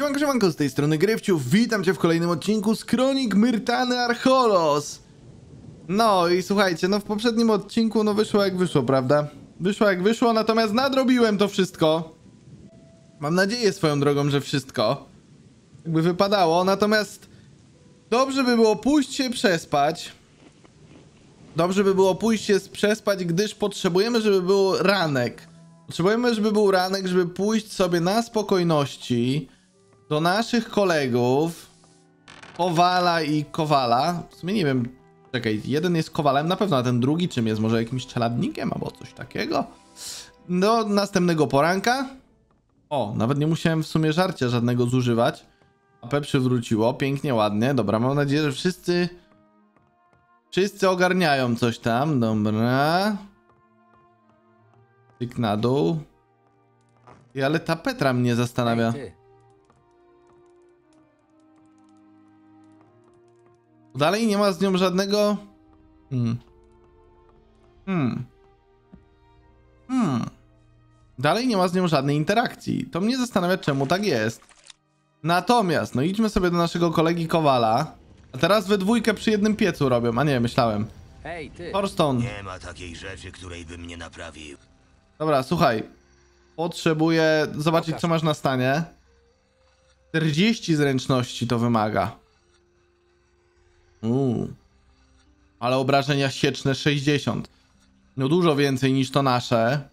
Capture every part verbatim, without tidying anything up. Siemanko, siemanko, z tej strony Gryfciów, witam cię w kolejnym odcinku z Kronik Myrtany Archolos. No i słuchajcie, no w poprzednim odcinku no wyszło jak wyszło, prawda? Wyszło jak wyszło, natomiast nadrobiłem to wszystko. Mam nadzieję swoją drogą, że wszystko jakby wypadało, natomiast dobrze by było pójść się przespać. Dobrze by było pójść się przespać, gdyż potrzebujemy, żeby był ranek. Potrzebujemy, żeby był ranek, żeby pójść sobie na spokojności do naszych kolegów Kowala i Kowala. W sumie nie wiem, czekaj, jeden jest Kowalem na pewno, a ten drugi czym jest? Może jakimś czeladnikiem albo coś takiego? Do następnego poranka. O, nawet nie musiałem w sumie żarcia żadnego zużywać. A P przywróciło, pięknie, ładnie. Dobra, mam nadzieję, że wszyscy... Wszyscy ogarniają coś tam, dobra. Tyk na dół. I ale ta Petra mnie zastanawia. Dalej nie ma z nią żadnego... Hmm. Hmm. Hmm. Dalej nie ma z nią żadnej interakcji. To mnie zastanawia, czemu tak jest. Natomiast, no idźmy sobie do naszego kolegi Kowala. A teraz we dwójkę przy jednym piecu robią. A nie, myślałem. Hej, ty. Thorston. Nie ma takiej rzeczy, której bym nie naprawił. Dobra, słuchaj. Potrzebuję zobaczyć, co masz na stanie. czterdzieści zręczności to wymaga. Uuu. Ale obrażenia sieczne sześćdziesiąt. No dużo więcej niż to nasze.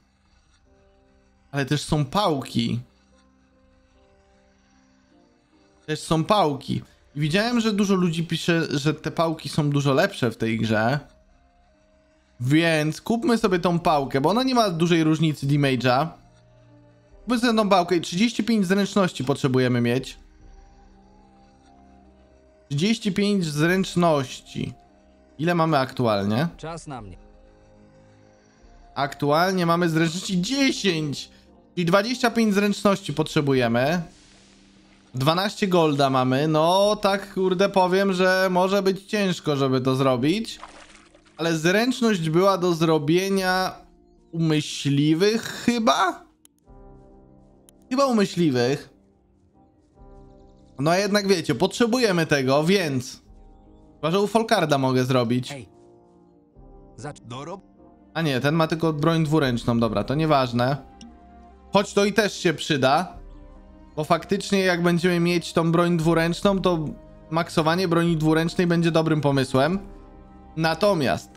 Ale też są pałki. Też są pałki. Widziałem, że dużo ludzi pisze, że te pałki są dużo lepsze w tej grze. Więc kupmy sobie tą pałkę, bo ona nie ma dużej różnicy damage'a. Kupmy sobie tą pałkę i trzydzieści pięć zręczności potrzebujemy mieć. trzydzieści pięć zręczności. Ile mamy aktualnie? Czas na mnie. Aktualnie mamy zręczności dziesięć. Czyli dwadzieścia pięć zręczności potrzebujemy. dwanaście golda mamy, no tak kurde powiem, że może być ciężko, żeby to zrobić. Ale zręczność była do zrobienia u myśliwych chyba? Chyba u myśliwych. No a jednak wiecie, potrzebujemy tego, więc... Chyba, że u Folkarda mogę zrobić. A nie, ten ma tylko broń dwuręczną, dobra, to nieważne. Choć to i też się przyda. Bo faktycznie jak będziemy mieć tą broń dwuręczną, to maksowanie broni dwuręcznej będzie dobrym pomysłem. Natomiast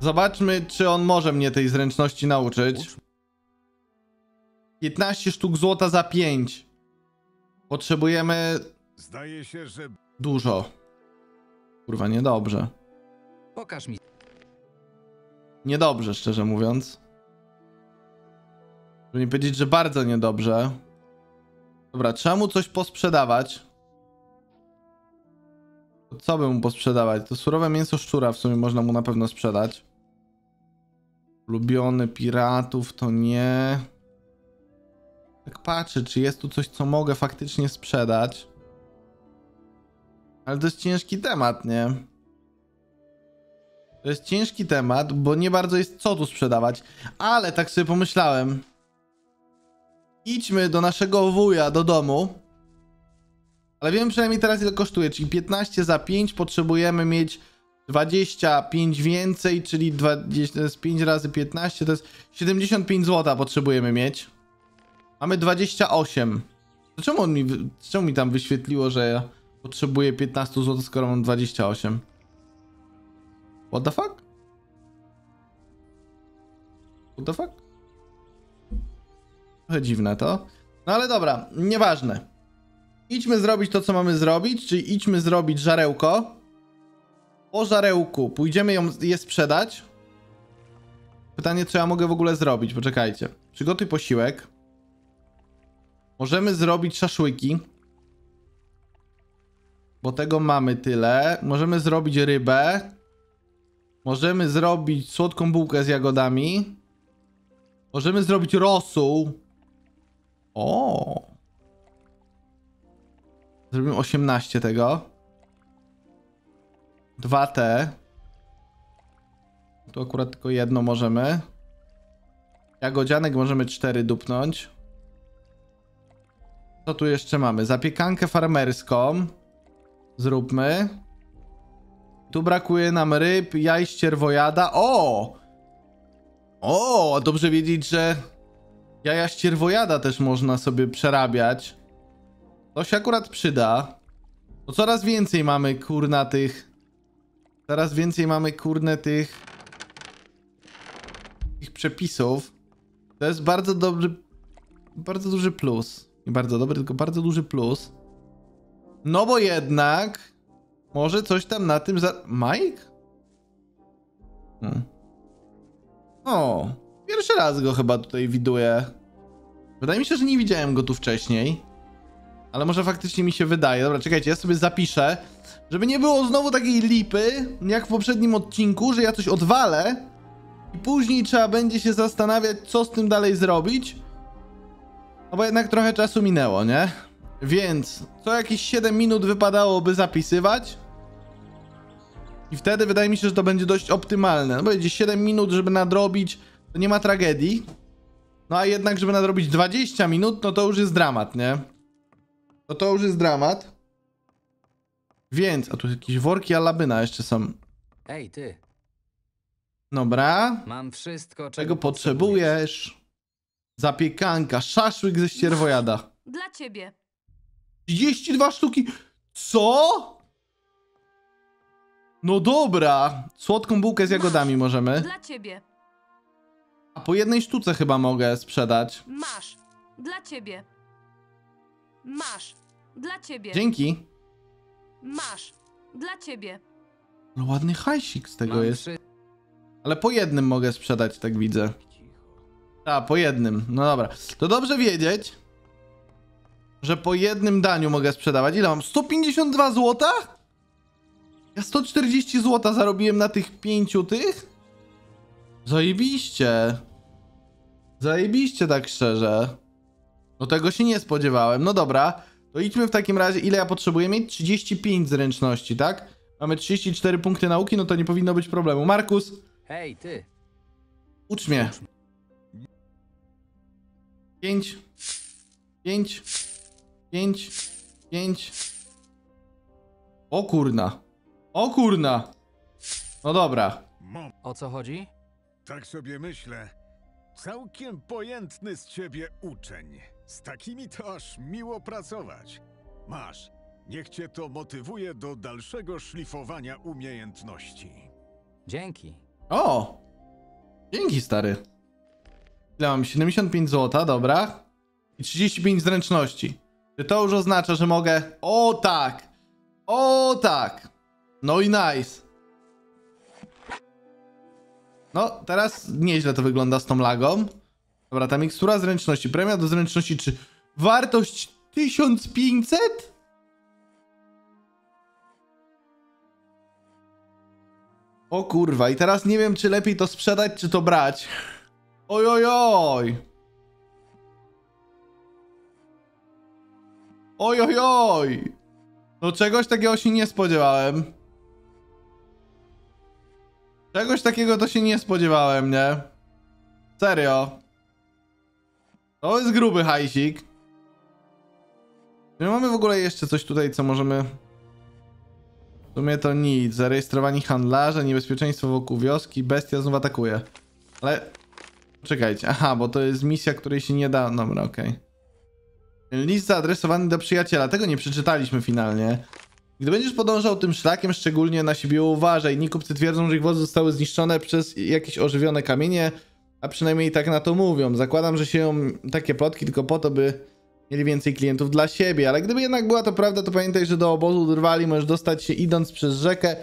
zobaczmy, czy on może mnie tej zręczności nauczyć. piętnaście sztuk złota za pięć. Potrzebujemy... Zdaje się, że... Dużo. Kurwa, niedobrze. Pokaż mi. Niedobrze, szczerze mówiąc. Żeby nie powiedzieć, że bardzo niedobrze. Dobra, trzeba mu coś posprzedawać. Co by mu posprzedawać? To surowe mięso szczura w sumie można mu na pewno sprzedać. Ulubiony piratów to nie. Tak patrzę, czy jest tu coś, co mogę faktycznie sprzedać. Ale to jest ciężki temat, nie? To jest ciężki temat, bo nie bardzo jest co tu sprzedawać. Ale tak sobie pomyślałem. Idźmy do naszego wuja, do domu. Ale wiem przynajmniej teraz, ile kosztuje. Czyli piętnaście za pięć, potrzebujemy mieć dwadzieścia pięć więcej, czyli dwadzieścia, to jest pięć razy piętnaście, to jest siedemdziesiąt pięć zł potrzebujemy mieć. Mamy dwadzieścia osiem. To czemu, on mi, czemu mi tam wyświetliło, że ja potrzebuję piętnaście zł, skoro mam dwadzieścia osiem? What the fuck? What the fuck? Trochę dziwne to. No ale dobra, nieważne. Idźmy zrobić to, co mamy zrobić, czyli idźmy zrobić żarełko. Po żarełku pójdziemy ją je sprzedać. Pytanie, co ja mogę w ogóle zrobić, poczekajcie. Przygotuj posiłek. Możemy zrobić szaszłyki. Bo tego mamy tyle. Możemy zrobić rybę. Możemy zrobić słodką bułkę z jagodami. Możemy zrobić rosół. O, zrobimy osiemnaście tego. dwa te. Tu akurat tylko jedno możemy. Jagodzianek możemy cztery dupnąć. Co tu jeszcze mamy? Zapiekankę farmerską. Zróbmy. Tu brakuje nam ryb, jaj, ścierwojada. O! O! Dobrze wiedzieć, że jaja ścierwojada też można sobie przerabiać. To się akurat przyda. Bo coraz więcej mamy, kurna, tych... Coraz więcej mamy, kurne, tych... tych przepisów. To jest bardzo dobry... Bardzo duży plus. Nie bardzo dobry, tylko bardzo duży plus. No bo jednak... Może coś tam na tym za... Mike? Hmm. O, pierwszy raz go chyba tutaj widuję. Wydaje mi się, że nie widziałem go tu wcześniej. Ale może faktycznie mi się wydaje. Dobra, czekajcie, ja sobie zapiszę. Żeby nie było znowu takiej lipy, jak w poprzednim odcinku, że ja coś odwalę i później trzeba będzie się zastanawiać, co z tym dalej zrobić. No bo jednak trochę czasu minęło, nie? Więc co jakieś siedem minut wypadałoby zapisywać. I wtedy wydaje mi się, że to będzie dość optymalne. No będzie siedem minut, żeby nadrobić, to nie ma tragedii. No a jednak, żeby nadrobić dwadzieścia minut, no to już jest dramat, nie? No to już jest dramat. Więc, a tu jakieś worki alabyna jeszcze są. Ej, ty. Dobra. Mam wszystko, czego potrzebujesz. Zapiekanka, szaszłyk ze ścierwojada. Dla ciebie. trzydzieści dwie sztuki. Co? No dobra. Słodką bułkę z jagodami możemy. Dla ciebie. A po jednej sztuce chyba mogę sprzedać. Masz. Dla ciebie. Masz. Dla ciebie. Dzięki. Masz. Dla ciebie. No ładny hajsik z tego Mam jest. Przy... Ale po jednym mogę sprzedać, tak widzę. Tak, po jednym. No dobra. To dobrze wiedzieć, że po jednym daniu mogę sprzedawać. Ile mam? sto pięćdziesiąt dwa złote? Ja sto czterdzieści złotych zarobiłem na tych pięciu tych? Zajebiście. Zajebiście, tak szczerze. No tego się nie spodziewałem. No dobra. To idźmy w takim razie. Ile ja potrzebuję mieć? trzydzieści pięć zręczności, tak? Mamy trzydzieści cztery punkty nauki. No to nie powinno być problemu. Markus. Hej, ty. Ucz mnie. Pięć. Pięć. Pięć, pięć. O kurna. O kurna. No dobra. O co chodzi? Tak sobie myślę. Całkiem pojętny z ciebie uczeń. Z takimi to aż miło pracować. Masz. Niech cię to motywuje do dalszego szlifowania umiejętności. Dzięki. O! Dzięki, stary. Ile mam? siedemdziesiąt pięć złotych, dobra. I trzydzieści pięć zręczności. Czy to już oznacza, że mogę... O tak! O tak! No i nice! No, teraz nieźle to wygląda z tą lagą. Dobra, ta mikstura zręczności. Premia do zręczności trzy. Wartość tysiąc pięćset? O kurwa, i teraz nie wiem, czy lepiej to sprzedać, czy to brać. Oj, oj, oj! Oj, oj, oj! No czegoś takiego się nie spodziewałem. Czegoś takiego to się nie spodziewałem, nie? Serio. To jest gruby hajsik. Czy mamy w ogóle jeszcze coś tutaj, co możemy... W sumie to nic. Zarejestrowani handlarze, niebezpieczeństwo wokół wioski, bestia znów atakuje. Ale... Czekajcie. Aha, bo to jest misja, której się nie da... Dobra, okej. Okay. List zaadresowany do przyjaciela. Tego nie przeczytaliśmy finalnie. Gdy będziesz podążał tym szlakiem, szczególnie na siebie uważaj. Nikupcy twierdzą, że ich wozy zostały zniszczone przez jakieś ożywione kamienie, a przynajmniej tak na to mówią. Zakładam, że sieją takie plotki tylko po to, by mieli więcej klientów dla siebie. Ale gdyby jednak była to prawda, to pamiętaj, że do obozu drwali możesz dostać się idąc przez rzekę,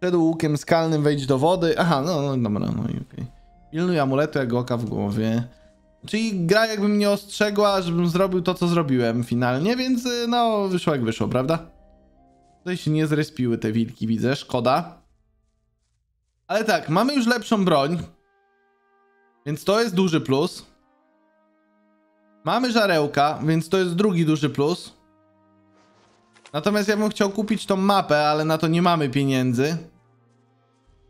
przed łukiem skalnym wejść do wody. Aha, no, no dobra, no i okej. Pilnuj amuletu jak oka w głowie. Czyli gra jakby mnie ostrzegła, żebym zrobił to, co zrobiłem finalnie, więc no wyszło jak wyszło, prawda? Tutaj się nie zrespiły te wilki, widzę, szkoda. Ale tak, mamy już lepszą broń, więc to jest duży plus. Mamy żarełka, więc to jest drugi duży plus. Natomiast ja bym chciał kupić tą mapę, ale na to nie mamy pieniędzy.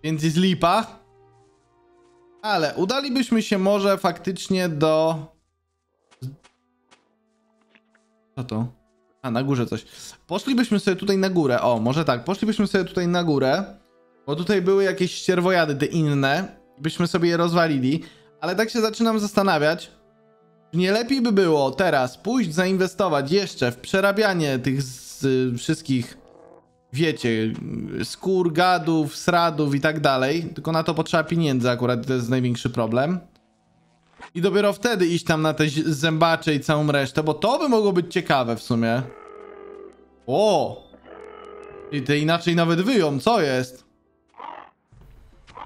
Więc jest lipa. Ale udalibyśmy się może faktycznie do... Co to? A, na górze coś. Poszlibyśmy sobie tutaj na górę. O, może tak. Poszlibyśmy sobie tutaj na górę. Bo tutaj były jakieś ścierwojady te inne. Byśmy sobie je rozwalili. Ale tak się zaczynam zastanawiać. Nie lepiej by było teraz pójść zainwestować jeszcze w przerabianie tych z, y, wszystkich, wiecie, skór, gadów, sradów i tak dalej. Tylko na to potrzeba pieniędzy akurat. To jest największy problem. I dopiero wtedy iść tam na te zębacze i całą resztę, bo to by mogło być ciekawe w sumie. O! I te inaczej nawet wyją, co jest?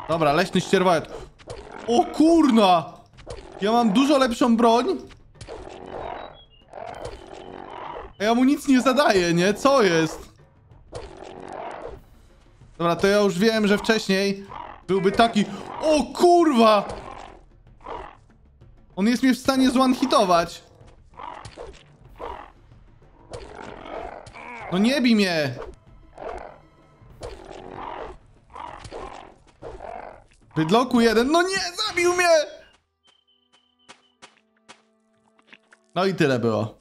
Dobra, leśny ścierwojad. O kurna! Ja mam dużo lepszą broń. A ja mu nic nie zadaję, nie? Co jest? Dobra, to ja już wiem, że wcześniej byłby taki... O kurwa! On jest mnie w stanie zone-hitować. No nie bij mnie. Bydloku jeden. No nie, zabił mnie. No i tyle było.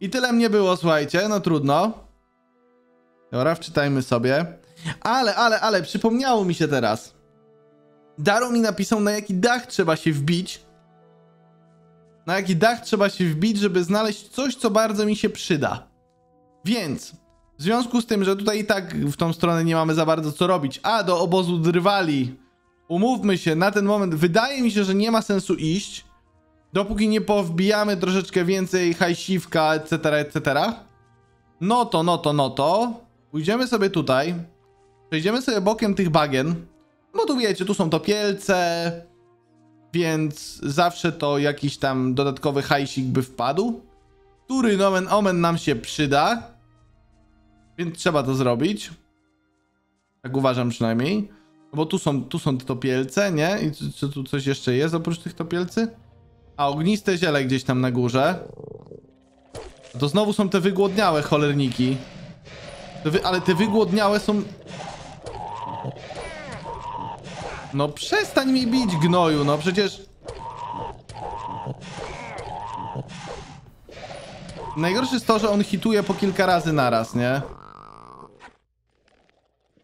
I tyle mnie było, słuchajcie. No trudno. Dobra, wczytajmy sobie. Ale, ale, ale, przypomniało mi się teraz. Daro mi napisał, na jaki dach trzeba się wbić. Na jaki dach trzeba się wbić, żeby znaleźć coś, co bardzo mi się przyda. Więc, w związku z tym, że tutaj i tak w tą stronę nie mamy za bardzo co robić, a do obozu drwali, umówmy się, na ten moment wydaje mi się, że nie ma sensu iść, dopóki nie powbijamy troszeczkę więcej hajsiwka, et cetera, et cetera. No to, no to, no to. Pójdziemy sobie tutaj. Przejdziemy sobie bokiem tych bagien. Bo tu wiecie, tu są topielce... Więc zawsze to jakiś tam dodatkowy hajsik by wpadł, który nomen omen nam się przyda. Więc trzeba to zrobić. Tak uważam przynajmniej. Bo tu są, tu są te topielce, nie? I czy, czy tu coś jeszcze jest oprócz tych topielcy? A ogniste ziele gdzieś tam na górze. To znowu są te wygłodniałe cholerniki. Te wy, ale te wygłodniałe są... No przestań mi bić, gnoju, no przecież... Najgorsze jest to, że on hituje po kilka razy naraz, nie?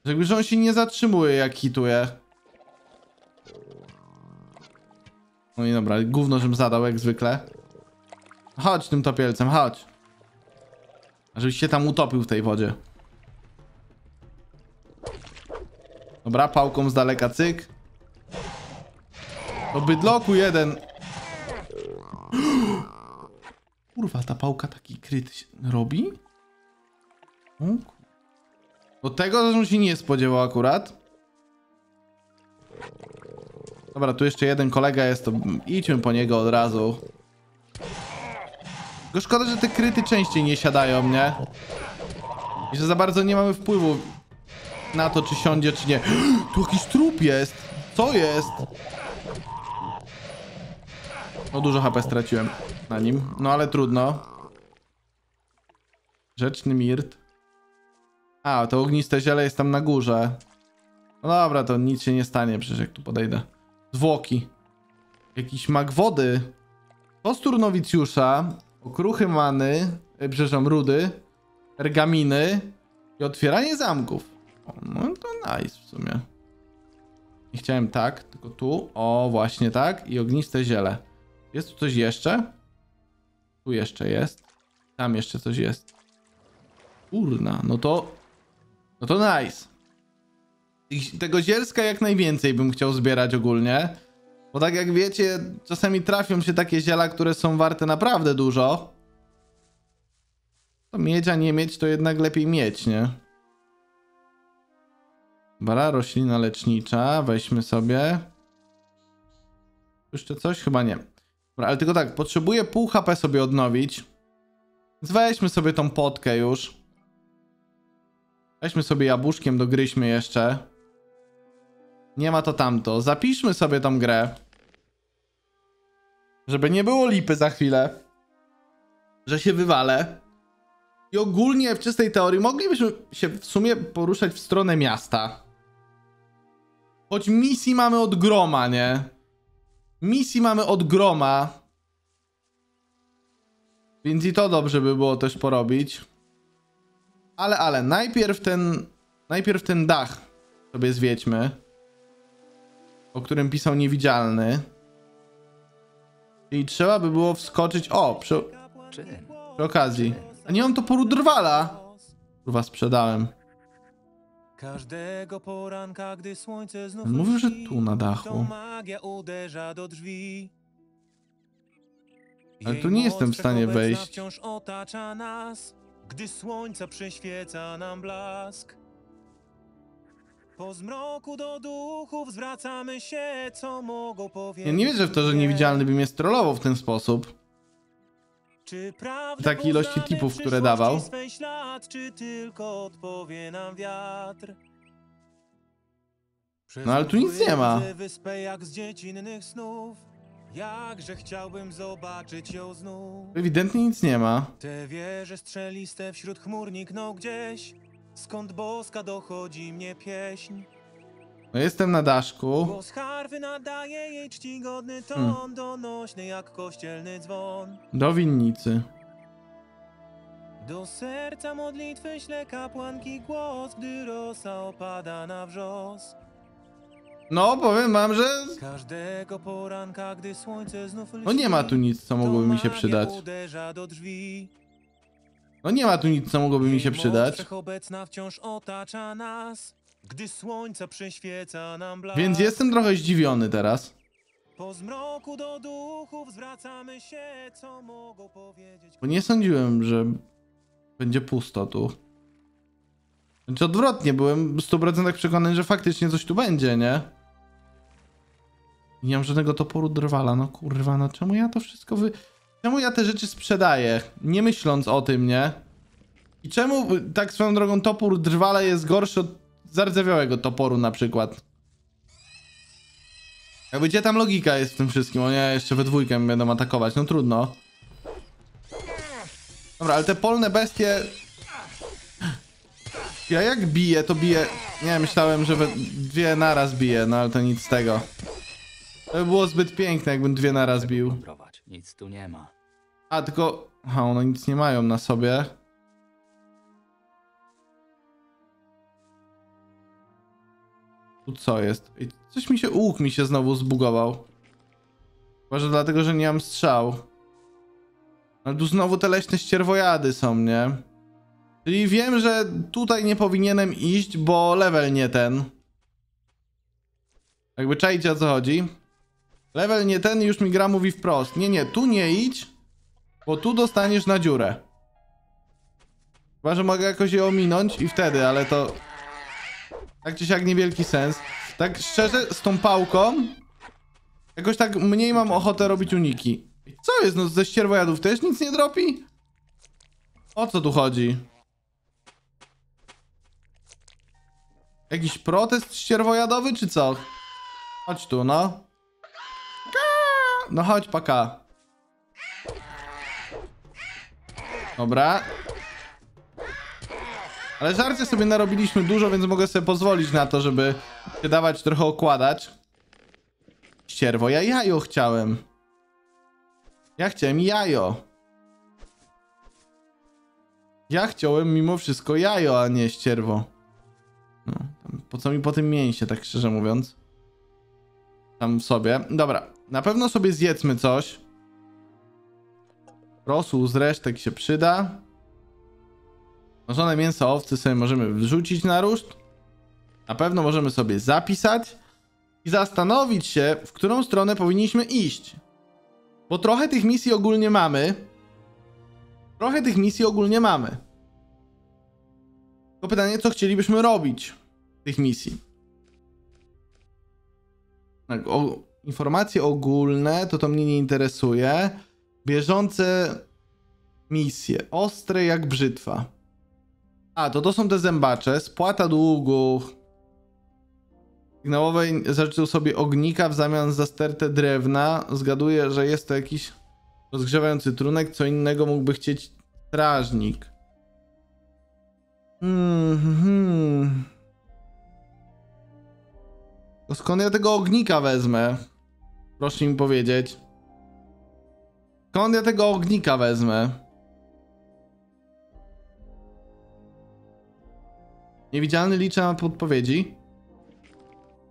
Jakby, że on się nie zatrzymuje, jak hituje. No i dobra, gówno, żem zadał, jak zwykle. Chodź tym topielcem, chodź. Żebyś się tam utopił w tej wodzie. Dobra, pałką z daleka, cyk. O bydloku jeden. Kurwa, ta pałka taki kryty się robi? Bo tego też się nie spodziewał akurat. Dobra, tu jeszcze jeden kolega jest, to idźmy po niego od razu. Tylko szkoda, że te kryty częściej nie siadają, nie? I że za bardzo nie mamy wpływu na to, czy siądzie, czy nie. Tu jakiś trup jest. Co jest? No dużo H P straciłem na nim. No ale trudno. Rzeczny mirt. A, to ogniste ziele jest tam na górze. No dobra, to nic się nie stanie, przecież jak tu podejdę. Zwłoki. Jakiś mag wody. Kostur nowicjusza. Okruchy many. E, przepraszam, rudy. Pergaminy. I otwieranie zamków. No to nice w sumie. Nie chciałem tak, tylko tu. O, właśnie tak. I ogniste ziele. Jest tu coś jeszcze? Tu jeszcze jest. Tam jeszcze coś jest. Kurna, no to... No to nice. I tego zielska jak najwięcej bym chciał zbierać ogólnie. Bo tak jak wiecie, czasami trafią się takie ziela, które są warte naprawdę dużo. To miedź, a nie mieć, to jednak lepiej mieć, nie? Bara, roślina lecznicza, weźmy sobie. Jeszcze coś? Chyba nie. Dobra, ale tylko tak, potrzebuję pół H P sobie odnowić. Więc weźmy sobie tą potkę już. Weźmy sobie jabłuszkiem, dogryźmy jeszcze. Nie ma to tamto. Zapiszmy sobie tą grę. Żeby nie było lipy za chwilę. Że się wywalę. I ogólnie w czystej teorii moglibyśmy się w sumie poruszać w stronę miasta. Choć misji mamy od groma, nie? Misji mamy od groma. Więc i to dobrze by było też porobić. Ale, ale, najpierw ten... Najpierw ten dach sobie zwiedźmy. O którym pisał niewidzialny. I trzeba by było wskoczyć... O, przy, przy okazji. A nie mam toporu drwala! Kurwa, sprzedałem. Każdego poranka, gdy słońce znów mówił, że tu na dachu. Ale tu nie jestem w stanie wejść. Wciąż otacza nas, gdy słońce przyświeca nam blask. Po zmroku do duchów zwracamy się, co mogą powiedzieć. Ja nie wierzę w to, że niewidzialny by mnie strollował w ten sposób. Czy prawda takiej ilości tipów, które dawał. Ślad, czy tylko odpowie nam wiatr? No ale tu nic nie ma. Jak z dziecinnych snów. Jakże chciałbym zobaczyć ją znów. Ewidentnie nic nie ma. Te wieże strzeliste wśród chmur nikną gdzieś. Skąd boska dochodzi mnie pieśń. No jestem na daszku. Głos harfy nadaje jej czcigodny ton, hmm. donośny jak kościelny dzwon. Do winnicy. Do serca modlitwy śle kapłanki głos, gdy rosa opada na wrzos. No, powiem wam, że... Każdego poranka, gdy słońce znów lśni, no nie ma tu nic, co mogłoby mi się przydać. Uderza do drzwi. No nie ma tu nic, co mogłoby mi się przydać. Wszechobecna wciąż otacza nas. Gdy słońce przyświeca nam blask. Więc jestem trochę zdziwiony teraz. Po zmroku do duchów zwracamy się, co mogą powiedzieć. Bo nie sądziłem, że będzie pusto tu. Znaczy odwrotnie, byłem w stu procentach przekonany, że faktycznie coś tu będzie, nie? Nie mam żadnego toporu drwala, no kurwa, no czemu ja to wszystko wy... Czemu ja te rzeczy sprzedaję, nie myśląc o tym, nie? I czemu, tak swoją drogą, topór drwala jest gorszy od zardzewiałego toporu na przykład. Jakby gdzie tam logika jest w tym wszystkim? O nie, jeszcze we dwójkę będą atakować, no trudno. Dobra, ale te polne bestie... Ja jak biję, to biję... Nie, myślałem, że we... dwie naraz biję, no ale to nic z tego. To by było zbyt piękne, jakbym dwie naraz bił. Nic tu nie ma. A, tylko... Aha, one nic nie mają na sobie. Tu co jest? Ej, coś mi się... Łuk mi się znowu zbugował. Może dlatego, że nie mam strzał. Ale tu znowu te leśne ścierwojady są, nie? Czyli wiem, że tutaj nie powinienem iść, bo level nie ten. Jakby czajcie, o co chodzi. Level nie ten, już mi gra mówi wprost. Nie, nie, tu nie idź, bo tu dostaniesz na dziurę. Chyba, że mogę jakoś je ominąć i wtedy, ale to... Tak czy siak niewielki sens. Tak szczerze, z tą pałką jakoś tak mniej mam ochotę robić uniki. Co jest, no ze ścierwojadów też nic nie dropi? O co tu chodzi? Jakiś protest ścierwojadowy czy co? Chodź tu, no. No chodź, paka. Dobra. Ale żarcie sobie narobiliśmy dużo, więc mogę sobie pozwolić na to, żeby się dawać trochę okładać. Ścierwo, ja jajo chciałem. Ja chciałem jajo. Ja chciałem mimo wszystko jajo, a nie ścierwo. No, tam, po co mi po tym mięsie, tak szczerze mówiąc? Tam w sobie. Dobra, na pewno sobie zjedzmy coś. Rosół z resztek się przyda. Marzone mięso owcy sobie możemy wrzucić na ruszt. Na pewno możemy sobie zapisać. I zastanowić się, w którą stronę powinniśmy iść. Bo trochę tych misji ogólnie mamy. Trochę tych misji ogólnie mamy. Tylko pytanie, co chcielibyśmy robić w tych misji. Tak, o, informacje ogólne, to to mnie nie interesuje. Bieżące misje. Ostre jak brzytwa. A, to to są te zębacze. Spłata długów. Sygnałowej zażyczył sobie ognika w zamian za stertę drewna. Zgaduję, że jest to jakiś rozgrzewający trunek. Co innego mógłby chcieć strażnik. Hmm, hmm. Skąd ja tego ognika wezmę? Proszę mi powiedzieć. Skąd ja tego ognika wezmę? Niewidzialny liczy na podpowiedzi.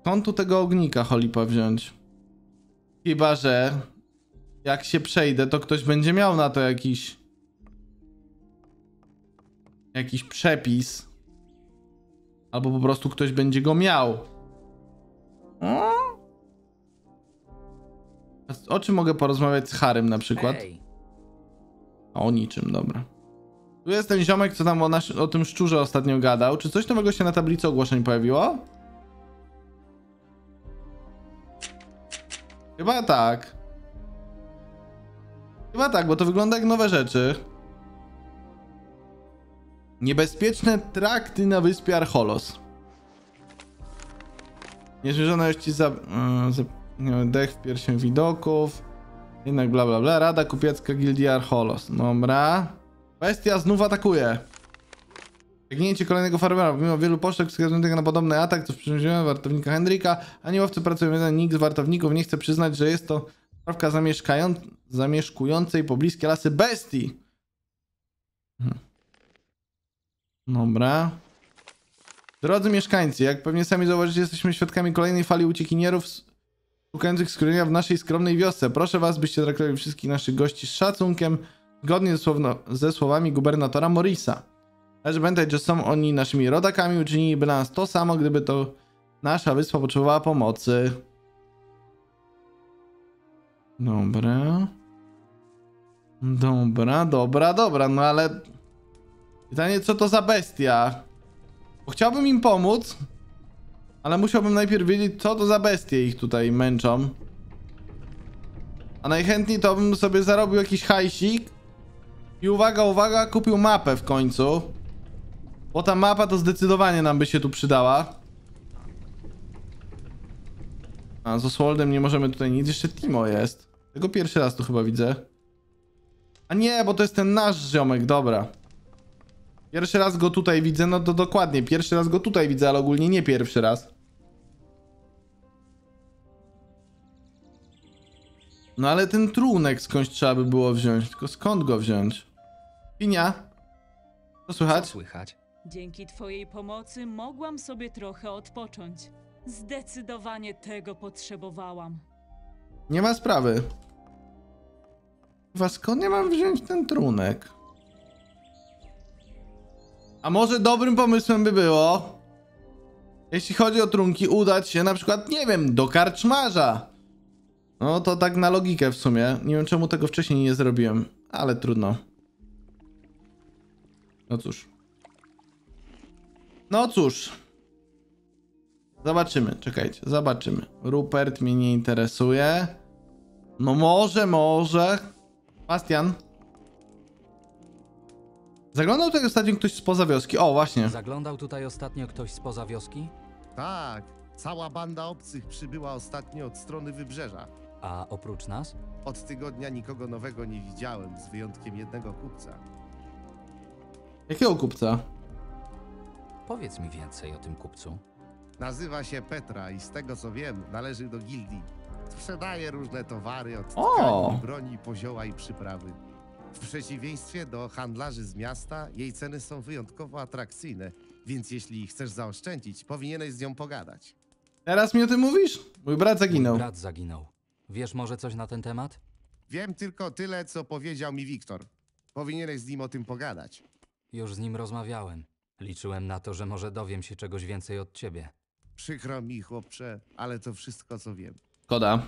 Skąd tu tego ognika Holipa wziąć? Chyba że jak się przejdę, to ktoś będzie miał na to jakiś jakiś przepis. Albo po prostu ktoś będzie go miał. O czym mogę porozmawiać z Harrym na przykład? O niczym, dobra. Tu jest ten ziomek, co tam o, nas, o tym szczurze ostatnio gadał. Czy coś nowego się na tablicy ogłoszeń pojawiło? Chyba tak. Chyba tak, bo to wygląda jak nowe rzeczy. Niebezpieczne trakty na wyspie Archolos. Niezmierzoności za... za dech w pierścień widoków. Jednak bla bla bla. Rada Kupiecka Gildii Archolos. Dobra. Bestia znów atakuje. Pragnięcie kolejnego farmera. Mimo wielu poszlak wskazujących na podobny atak, co przyczyniło wartownika Henryka, ani łowcy pracujący, nikt z wartowników nie chce przyznać, że jest to sprawka zamieszkującej pobliskie lasy bestii. Hmm. Dobra. Drodzy mieszkańcy, jak pewnie sami zauważycie, jesteśmy świadkami kolejnej fali uciekinierów szukających schronienia w naszej skromnej wiosce. Proszę was, byście traktowali wszystkich naszych gości z szacunkiem, zgodnie ze słowami gubernatora Morisa. Należy pamiętać, że są oni naszymi rodakami, uczyniliby nas to samo, gdyby to nasza wyspa potrzebowała pomocy. Dobra. Dobra, dobra, dobra, no ale... Pytanie, co to za bestia? Bo chciałbym im pomóc, ale musiałbym najpierw wiedzieć, co to za bestie ich tutaj męczą. A najchętniej to bym sobie zarobił jakiś hajsik. I uwaga, uwaga, kupił mapę w końcu. Bo ta mapa to zdecydowanie nam by się tu przydała. A z Oswaldem nie możemy tutaj nic, jeszcze Timo jest. Tego pierwszy raz tu chyba widzę. A nie, bo to jest ten nasz ziomek, dobra. Pierwszy raz go tutaj widzę, no to dokładnie, pierwszy raz go tutaj widzę, ale ogólnie nie pierwszy raz. No ale ten trunek skądś trzeba by było wziąć, tylko skąd go wziąć? Pinia? Co słychać? Co słychać? Dzięki twojej pomocy mogłam sobie trochę odpocząć. Zdecydowanie tego potrzebowałam. Nie ma sprawy. Chyba skąd ja mam wziąć ten trunek? A może dobrym pomysłem by było, jeśli chodzi o trunki, udać się na przykład, nie wiem, do karczmarza. No to tak na logikę w sumie. Nie wiem, czemu tego wcześniej nie zrobiłem, ale trudno. No cóż. No cóż. Zobaczymy, czekajcie, zobaczymy. Rupert mnie nie interesuje. No może, może. Bastian. Zaglądał tutaj ostatnio ktoś spoza wioski. O, właśnie. Zaglądał tutaj ostatnio ktoś spoza wioski? Tak. Cała banda obcych przybyła ostatnio od strony wybrzeża. A oprócz nas? Od tygodnia nikogo nowego nie widziałem, z wyjątkiem jednego kupca. Jakiego kupca? Powiedz mi więcej o tym kupcu. Nazywa się Petra i z tego co wiem, należy do gildii. Sprzedaje różne towary od tkanin, broni, pozioła i przyprawy. W przeciwieństwie do handlarzy z miasta, jej ceny są wyjątkowo atrakcyjne, więc jeśli chcesz zaoszczędzić, powinieneś z nią pogadać. Teraz mi o tym mówisz? Mój brat zaginął. Mój brat zaginął. Wiesz może coś na ten temat? Wiem tylko tyle, co powiedział mi Wiktor. Powinieneś z nim o tym pogadać. Już z nim rozmawiałem. Liczyłem na to, że może dowiem się czegoś więcej od ciebie. Przykro mi, chłopcze, ale to wszystko, co wiem. Koda.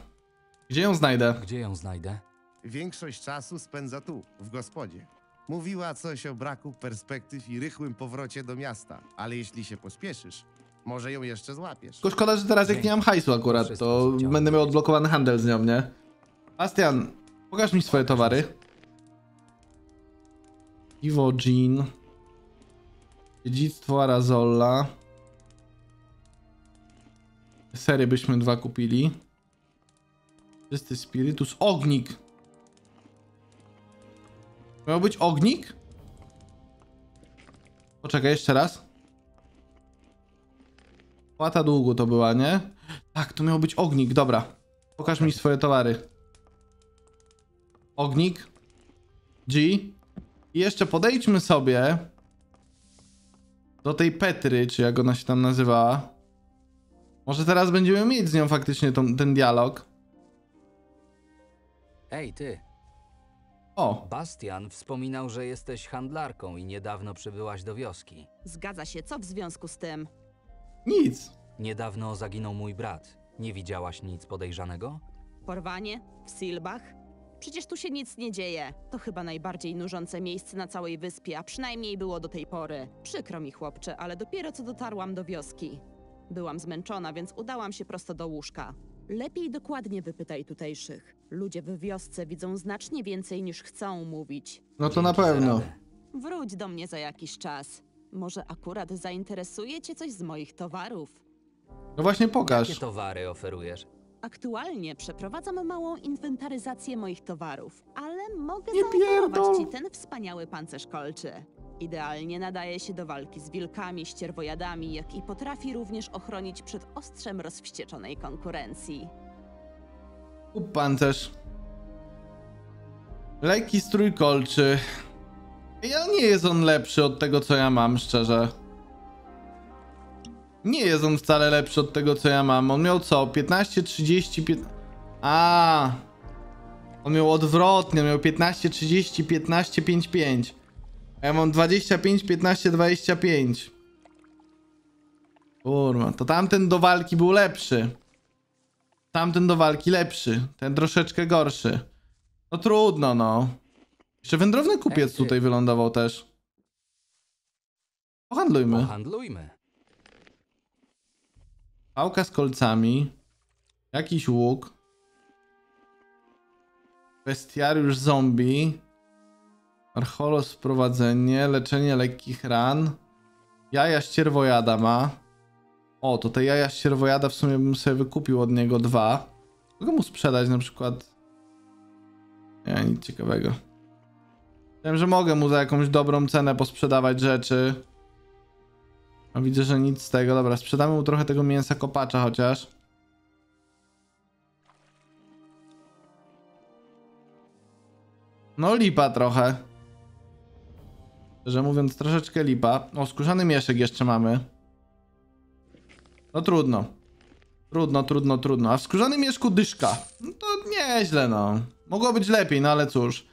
Gdzie ją znajdę? Gdzie ją znajdę? Większość czasu spędza tu, w gospodzie. Mówiła coś o braku perspektyw i rychłym powrocie do miasta, ale jeśli się pospieszysz, może ją jeszcze złapiesz. Tylko szkoda, że teraz jak nie mam hajsu akurat, to będę miał odblokowany handel z nią, nie? Bastian, pokaż mi swoje towary. Iwo Jean. Dziedzictwo Arazolla. Sery byśmy dwa kupili. Czysty spirytus. Ognik. Miał być ognik? Poczekaj, jeszcze raz. Płata długu to była, nie? Tak, to miał być ognik, dobra. Pokaż mi swoje towary. Ognik. G. I jeszcze podejdźmy sobie do tej Petry, czy jak ona się tam nazywała. Może teraz będziemy mieć z nią faktycznie tą, ten dialog. Ej, ty. O. Bastian wspominał, że jesteś handlarką i niedawno przybyłaś do wioski. Zgadza się, co w związku z tym? Nic. Niedawno zaginął mój brat. Nie widziałaś nic podejrzanego? Porwanie? W Silbach? Przecież tu się nic nie dzieje. To chyba najbardziej nużące miejsce na całej wyspie, a przynajmniej było do tej pory. Przykro mi, chłopcze, ale dopiero co dotarłam do wioski. Byłam zmęczona, więc udałam się prosto do łóżka. Lepiej dokładnie wypytaj tutejszych. Ludzie w wiosce widzą znacznie więcej niż chcą mówić. No to na pewno. Wróć do mnie za jakiś czas. Może akurat zainteresuje cię coś z moich towarów. No właśnie, pokaż. Jakie towary oferujesz? Aktualnie przeprowadzam małą inwentaryzację moich towarów, ale mogę zaoferować ci ten wspaniały pancerz kolczy. Idealnie nadaje się do walki z wilkami, ścierwojadami, jak i potrafi również ochronić przed ostrzem rozwścieczonej konkurencji. Kup pancerz. Lekki strój kolczy. Ja nie jest on lepszy od tego, co ja mam, szczerze. Nie jest on wcale lepszy od tego, co ja mam. On miał co? piętnaście, trzydzieści, piętnaście... A, on miał odwrotnie. On miał piętnaście, trzydzieści, piętnaście, pięć, pięć. Ja mam dwadzieścia pięć, piętnaście, dwadzieścia pięć. Kurwa, to tamten do walki był lepszy. Tamten do walki lepszy. Ten troszeczkę gorszy. No trudno, no. Jeszcze wędrowny kupiec tutaj wylądował też. Pohandlujmy. Pohandlujmy. Pałka z kolcami. Jakiś łuk. Bestiariusz zombie. Archolos sprowadzenie, leczenie lekkich ran. Jaja ścierwojada ma. O, to te jaja ścierwojada w sumie bym sobie wykupił od niego dwa. Mogę mu sprzedać na przykład. Nie, nic ciekawego. Wiem, że mogę mu za jakąś dobrą cenę posprzedawać rzeczy. A widzę, że nic z tego. Dobra, sprzedamy mu trochę tego mięsa kopacza chociaż. No lipa trochę. Szczerze mówiąc, troszeczkę lipa. O, skórzany mieszek jeszcze mamy. No trudno. Trudno, trudno, trudno. A w skórzanym mieszku dyszka. No to nieźle, no. Mogło być lepiej, no ale cóż.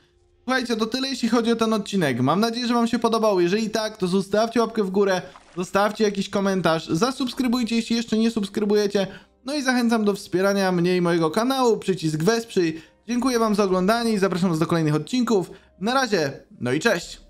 Słuchajcie, to tyle jeśli chodzi o ten odcinek. Mam nadzieję, że wam się podobał. Jeżeli tak, to zostawcie łapkę w górę, zostawcie jakiś komentarz, zasubskrybujcie, jeśli jeszcze nie subskrybujecie. No i zachęcam do wspierania mnie i mojego kanału. Przycisk wesprzyj. Dziękuję wam za oglądanie i zapraszam was do kolejnych odcinków. Na razie, no i cześć!